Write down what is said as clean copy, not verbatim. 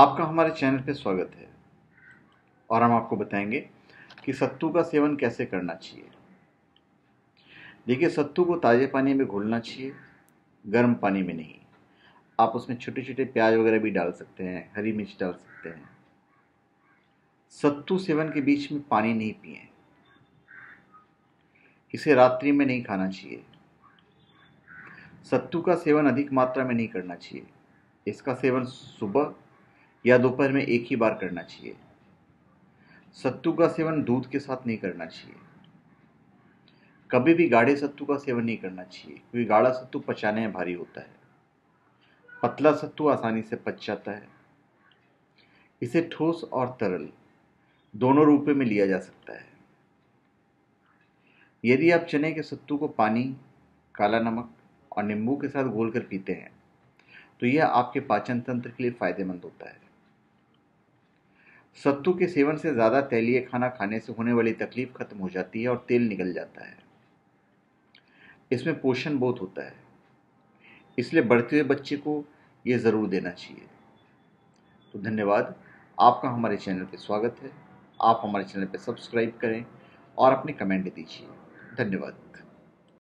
आपका हमारे चैनल पे स्वागत है और हम आपको बताएंगे कि सत्तू का सेवन कैसे करना चाहिए। देखिए, सत्तू को ताज़े पानी में घोलना चाहिए, गर्म पानी में नहीं। आप उसमें छोटे छोटे प्याज वगैरह भी डाल सकते हैं, हरी मिर्च डाल सकते हैं। सत्तू सेवन के बीच में पानी नहीं पिएं। इसे रात्रि में नहीं खाना चाहिए। सत्तू का सेवन अधिक मात्रा में नहीं करना चाहिए। इसका सेवन सुबह या दोपहर में एक ही बार करना चाहिए। सत्तू का सेवन दूध के साथ नहीं करना चाहिए। कभी भी गाढ़े सत्तू का सेवन नहीं करना चाहिए, क्योंकि गाढ़ा सत्तू पचाने में भारी होता है। पतला सत्तू आसानी से पच जाता है। इसे ठोस और तरल दोनों रूप में लिया जा सकता है। यदि आप चने के सत्तू को पानी, काला नमक और नींबू के साथ घोलकर पीते हैं तो यह आपके पाचन तंत्र के लिए फायदेमंद होता है। सत्तू के सेवन से ज़्यादा तैलीय खाना खाने से होने वाली तकलीफ खत्म हो जाती है और तेल निकल जाता है। इसमें पोषण बहुत होता है, इसलिए बढ़ते हुए बच्चे को यह ज़रूर देना चाहिए। तो धन्यवाद, आपका हमारे चैनल पर स्वागत है। आप हमारे चैनल पर सब्सक्राइब करें और अपने कमेंट दीजिए। धन्यवाद।